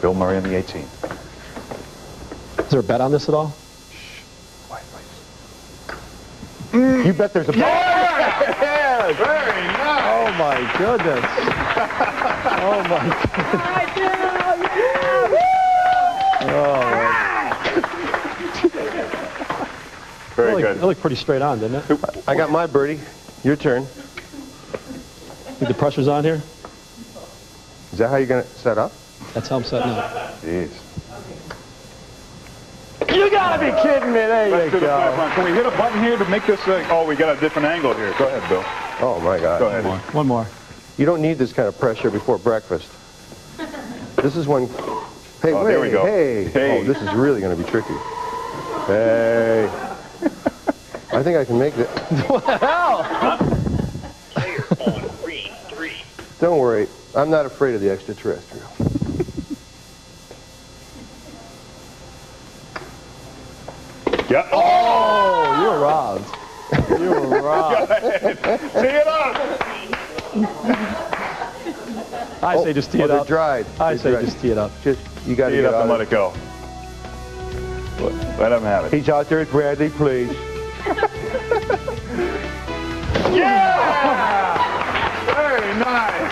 Bill Murray on the 18th. Is there a bet on this at all? Shh. Quiet, please. You bet there's a bet. Yeah! Very nice. Oh, my goodness. Oh, my goodness. Oh, very good. It looked pretty straight on, didn't it? I got my birdie. Your turn. Think the pressure's on here? Is that how you're going to set up? That's how I'm setting up. Jeez. You got to be kidding me. There you go. Can we hit a button here to make this thing? Oh, we got a different angle here. Go ahead, Bill. Oh, my God. Go ahead. One more. You don't need this kind of pressure before breakfast. This is when... Hey, oh, wait. There we go. Hey. Oh, this is really going to be tricky. Hey. I think I can make this. What the hell? Don't worry. I'm not afraid of the extraterrestrial. Yeah. Oh, you're robbed. You're robbed. Tee it up. I say just tee it up. They're dried. I say just tee it up. Just you got to tee it up and let it go. Let him have it. He's out there at Bradley, please. Yeah. Very nice.